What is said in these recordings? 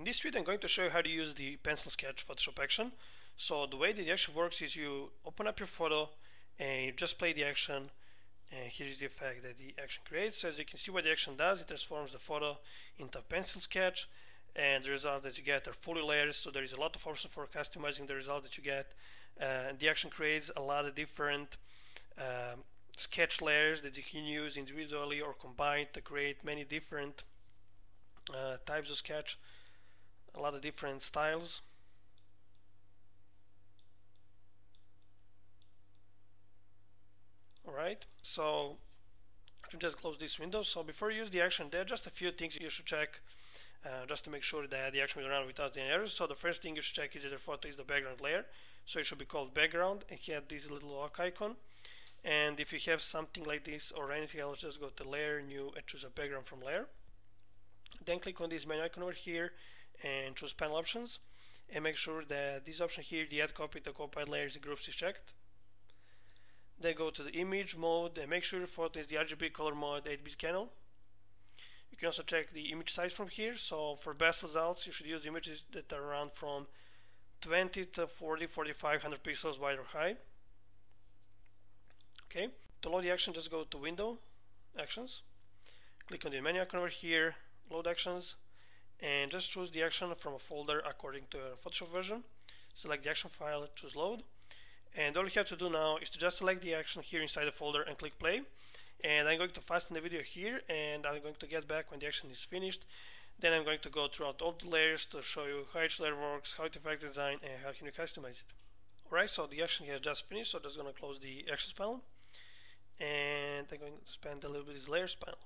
In this video I'm going to show you how to use the Pencil Sketch Photoshop Action. So the way the action works is you open up your photo and you just play the action, and here's the effect that the action creates. So as you can see, what the action does, it transforms the photo into a pencil sketch, and the result that you get are fully layers, so there is a lot of options for customizing the result that you get. And the action creates a lot of different sketch layers that you can use individually or combine to create many different types of sketch, a lot of different styles. Alright, so to just close this window. So before you use the action, there are just a few things you should check just to make sure that the action will run without any errors. So the first thing you should check is that your photo is the background layer, so it should be called background and have this little lock icon. And if you have something like this or anything else, just go to layer, new, and choose a background from layer. Then click on this menu icon over here and choose panel options, and make sure that this option here, the add copy to copied layers and groups, is checked. Then go to the image mode and make sure your photo is the RGB color mode 8-bit channel. You can also check the image size from here. So for best results, you should use images that are around from 20 to 40, 45, 100 pixels wide or high. Okay. To load the action, just go to Window, Actions. Click on the menu icon over here, Load Actions, and just choose the action from a folder according to your Photoshop version. Select the action file, choose Load. And all you have to do now is to just select the action here inside the folder and click play. And I'm going to fasten the video here, and I'm going to get back when the action is finished. Then I'm going to go throughout all the layers to show you how each layer works, how it affects design, and how can you customize it. Alright, so the action has just finished, so I'm just going to close the actions panel, and I'm going to spend a little bit of this layers panel.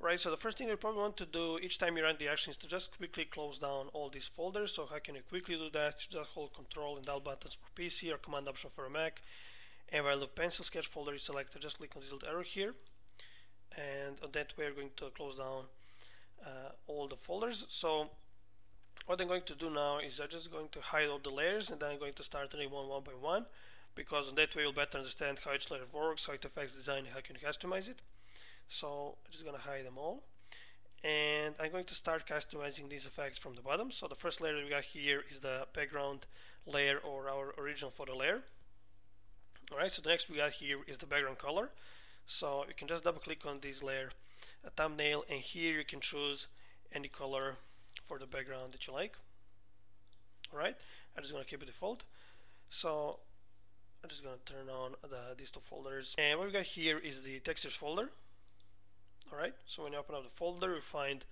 Alright, so the first thing you probably want to do each time you run the action is to just quickly close down all these folders. So how can you quickly do that? You just hold Ctrl and Alt buttons for PC or Command Option for a Mac. And while the pencil sketch folder is selected, just click on this little arrow here, and that way we're going to close down all the folders. So what I'm going to do now is I'm just going to hide all the layers, and then I'm going to start running one by one, because on that way you'll better understand how each layer works, how it affects design, how you can customize it. So I'm just going to hide them all, and I'm going to start customizing these effects from the bottom. So the first layer we got here is the background layer, or our original photo layer. Alright, so the next we got here is the background color. So you can just double click on this layer, a thumbnail, and here you can choose any color for the background that you like. Alright, I'm just going to keep it default. So I'm just going to turn on these two folders, and what we got here is the textures folder. Alright, so when you open up the folder, you find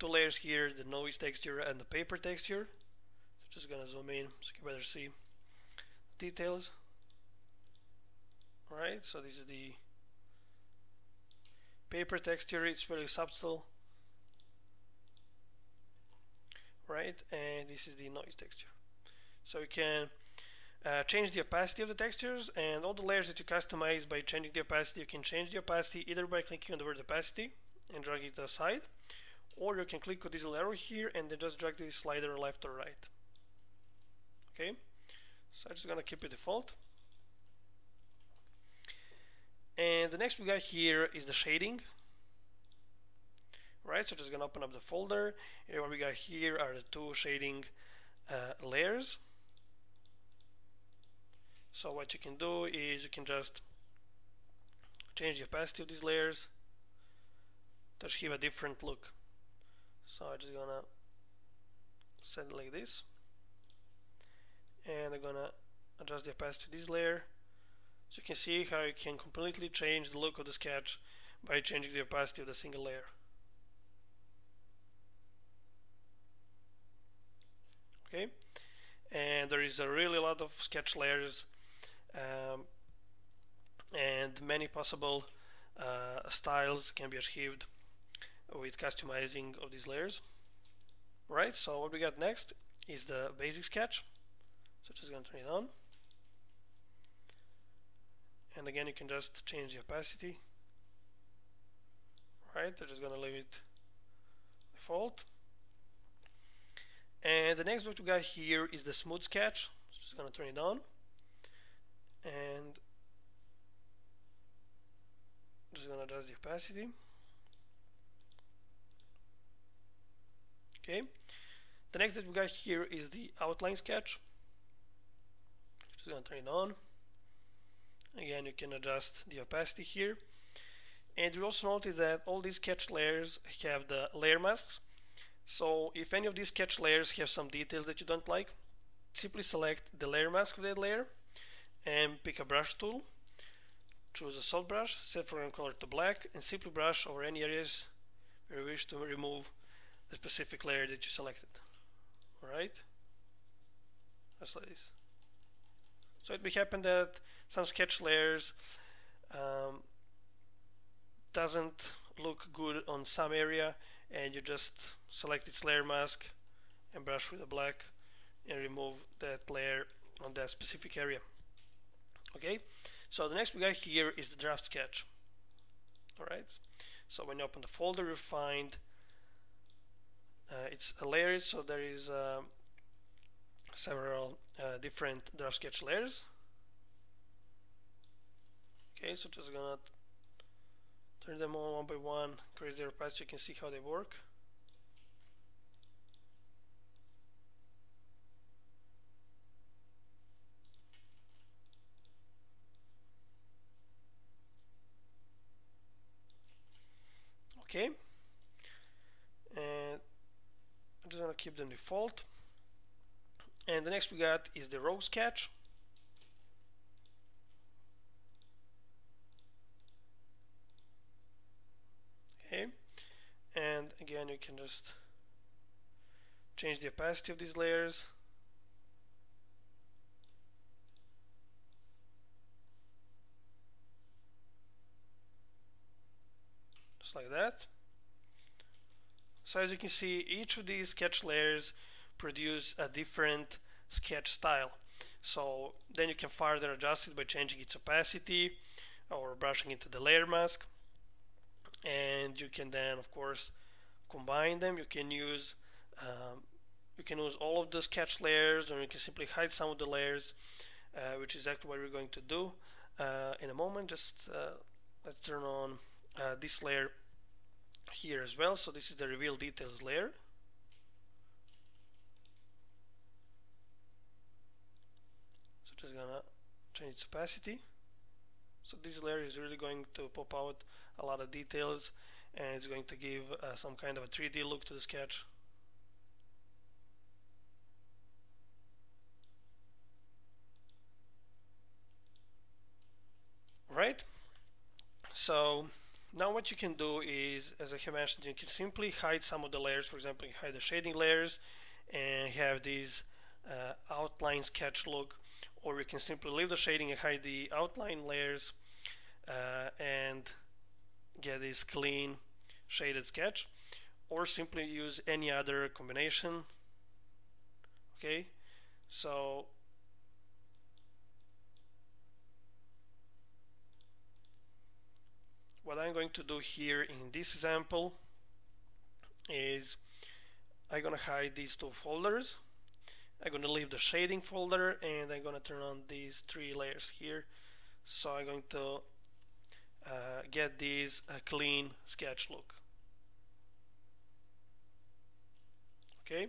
two layers here, the noise texture and the paper texture. So just gonna zoom in so you can better see details. Alright, so this is the paper texture, it's very subtle. Right, and this is the noise texture. So you can change the opacity of the textures, and all the layers that you customize by changing the opacity, you can change the opacity either by clicking on the word opacity and drag it aside, or you can click on this little arrow here and then just drag this slider left or right. Okay, so I'm just gonna keep it default. And the next we got here is the shading. Right, so just gonna open up the folder, and what we got here are the two shading layers. So what you can do is you can just change the opacity of these layers to give a different look. So I'm just gonna set it like this, and I'm gonna adjust the opacity to this layer. So you can see how you can completely change the look of the sketch by changing the opacity of the single layer. Okay, and there is a really lot of sketch layers, and many possible styles can be achieved with customizing of these layers. Right, so what we got next is the basic sketch, so just gonna turn it on, and again you can just change the opacity. Right, I'm just gonna leave it default. And the next what we got here is the smooth sketch, so just gonna turn it on, and just gonna adjust the opacity. Okay, The next that we got here is the outline sketch. Just gonna turn it on. Again, you can adjust the opacity here. And you also notice that all these sketch layers have the layer masks. So if any of these sketch layers have some details that you don't like, simply select the layer mask of that layer and pick a brush tool. Choose a soft brush, set foreground color to black, and simply brush over any areas where you wish to remove the specific layer that you selected. Alright? Just like this. So it may happen that some sketch layers doesn't look good on some area, and you just select its layer mask and brush with the black and remove that layer on that specific area. Okay, so the next we got here is the draft sketch. Alright, so when you open the folder you find it's layered, so there is several different draft sketch layers. Okay, so just gonna turn them on one by one, increase their opacity so you can see how they work. Okay, and I'm just gonna keep them default. And the next we got is the rogue sketch. Okay, and again you can just change the opacity of these layers. Just like that. So as you can see, each of these sketch layers produce a different sketch style, so then you can further adjust it by changing its opacity or brushing into the layer mask, and you can then of course combine them. You can use all of the sketch layers, or you can simply hide some of the layers, which is exactly what we're going to do in a moment. Just let's turn on this layer here as well. So this is the reveal details layer. So just gonna change its opacity. So this layer is really going to pop out a lot of details, and it's going to give some kind of a 3D look to the sketch. Right? So now what you can do is, as I have mentioned, you can simply hide some of the layers. For example, you hide the shading layers and have this outline sketch look, or you can simply leave the shading and hide the outline layers and get this clean shaded sketch, or simply use any other combination. Okay, so what I'm going to do here in this example is I'm gonna hide these two folders. I'm gonna leave the shading folder, and I'm gonna turn on these three layers here. So I'm going to get this clean sketch look. Okay.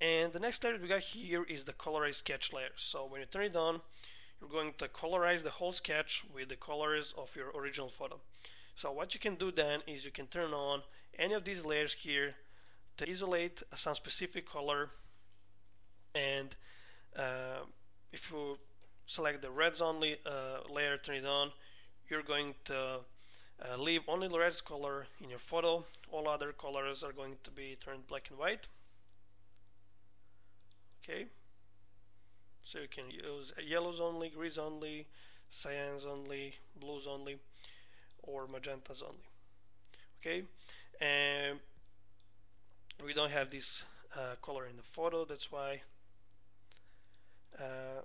And the next layer we got here is the colorized sketch layer. So when you turn it on, you're going to colorize the whole sketch with the colors of your original photo. So what you can do then is you can turn on any of these layers here to isolate some specific color, and if you select the reds only layer, turn it on, you're going to leave only the reds color in your photo. All other colors are going to be turned black and white. Okay. So you can use yellows only, greens only, cyans only, blues only, or magentas only. Okay, and we don't have this color in the photo, that's why the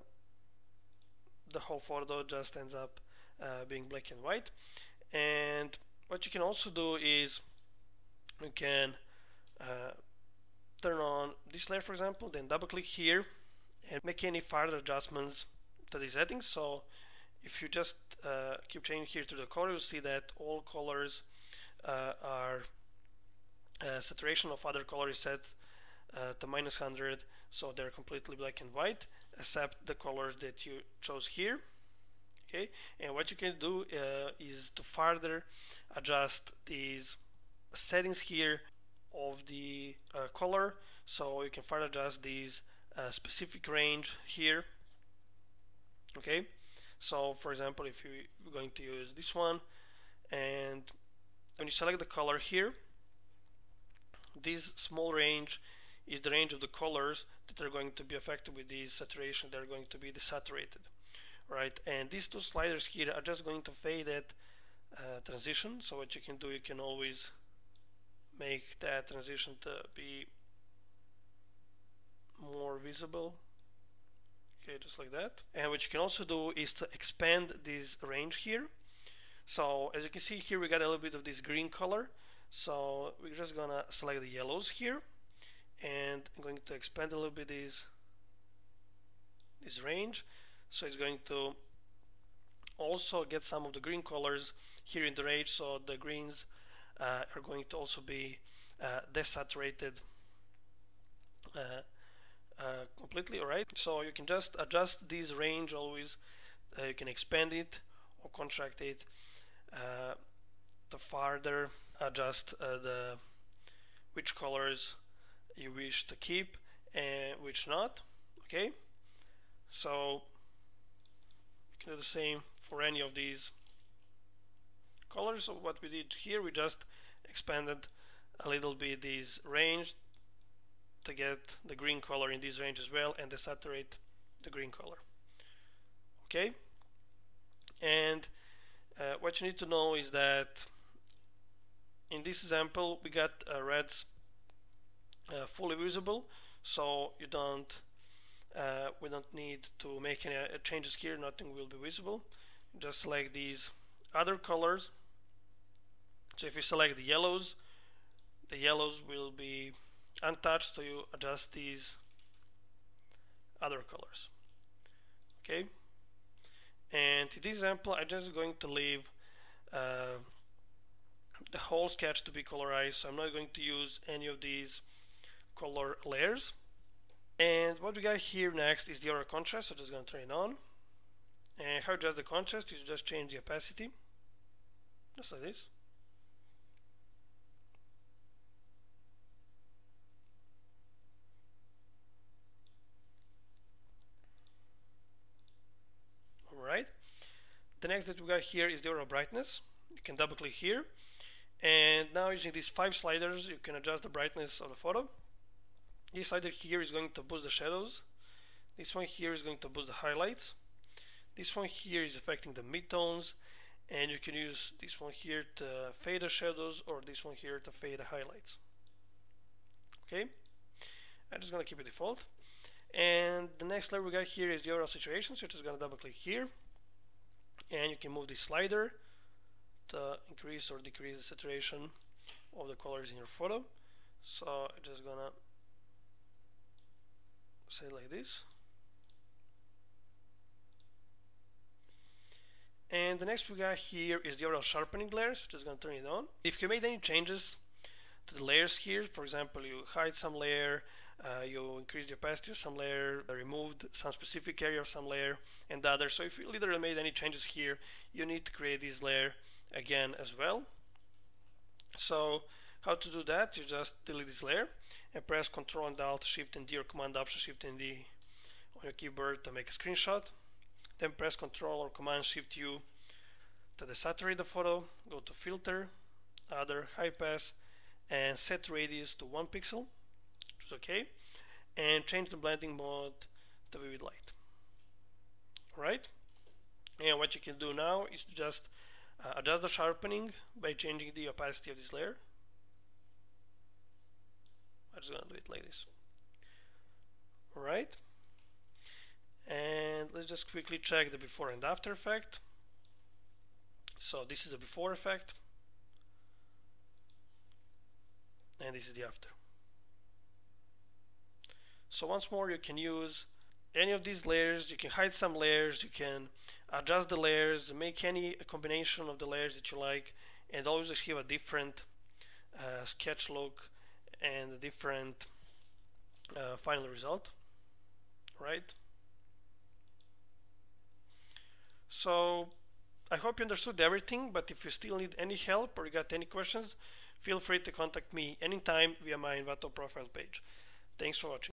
whole photo just ends up being black and white. And what you can also do is you can turn on this layer, for example, then double click here and make any further adjustments to the settings. So if you just keep changing here to the color, you'll see that all colors are saturation of other color is set to -100, so they're completely black and white except the colors that you chose here. Okay, and what you can do is to further adjust these settings here of the color, so you can further adjust these specific range here. Okay, so for example, if you're going to use this one, and when you select the color here, this small range is the range of the colors that are going to be affected with these saturation, they're going to be desaturated, right? And these two sliders here are just going to fade that transition. So what you can do, you can always make that transition to be more visible. Okay, just like that. And what you can also do is to expand this range here. So as you can see here, we got a little bit of this green color, so we're just gonna select the yellows here, and I'm going to expand a little bit this range, so it's going to also get some of the green colors here in the range, so the greens are going to also be desaturated completely. Alright, so you can just adjust this range always, you can expand it or contract it to further adjust which colors you wish to keep and which not. Okay, so you can do the same for any of these colors. So what we did here, we just expanded a little bit this range to get the green color in this range as well and desaturate the green color. Okay, and what you need to know is that in this example we got reds fully visible, so you don't we don't need to make any changes here, nothing will be visible. Just select these other colors, so if you select the yellows will be untouched, so you adjust these other colors. Okay, and in this example I'm just going to leave the whole sketch to be colorized, so I'm not going to use any of these color layers. And what we got here next is the aura contrast, so just going to turn it on. And how to adjust the contrast is just change the opacity, just like this. Alright, the next that we got here is the aura brightness. You can double click here, and now using these 5 sliders you can adjust the brightness of the photo. This slider here is going to boost the shadows, this one here is going to boost the highlights, this one here is affecting the midtones, and you can use this one here to fade the shadows or this one here to fade the highlights. Okay, I'm just gonna keep it default. And the next layer we got here is the overall saturation, so you're just gonna double click here, and you can move this slider to increase or decrease the saturation of the colors in your photo. So I'm just gonna say like this. And the next we got here is the overall sharpening layer, so just gonna turn it on. If you made any changes to the layers here, for example, you hide some layer, you increase the opacity of some layer, removed some specific area of some layer and the other, so if you literally made any changes here, you need to create this layer again as well. So how to do that, you just delete this layer and press Ctrl and Alt Shift and D, or Command Option Shift and D on your keyboard to make a screenshot, then press Ctrl or Command Shift U to desaturate the photo, go to Filter, Other, High Pass, and set radius to 1 pixel, which is okay, and change the blending mode to vivid light. Alright, and what you can do now is to just adjust the sharpening by changing the opacity of this layer. I'm just gonna do it like this. Alright, and let's just quickly check the before and after effect. So this is the before effect and this is the after. So once more, you can use any of these layers, you can hide some layers, you can adjust the layers, make any combination of the layers that you like, and always achieve a different sketch look and a different final result, right? So I hope you understood everything, but if you still need any help or you got any questions, feel free to contact me anytime via my Envato profile page. Thanks for watching.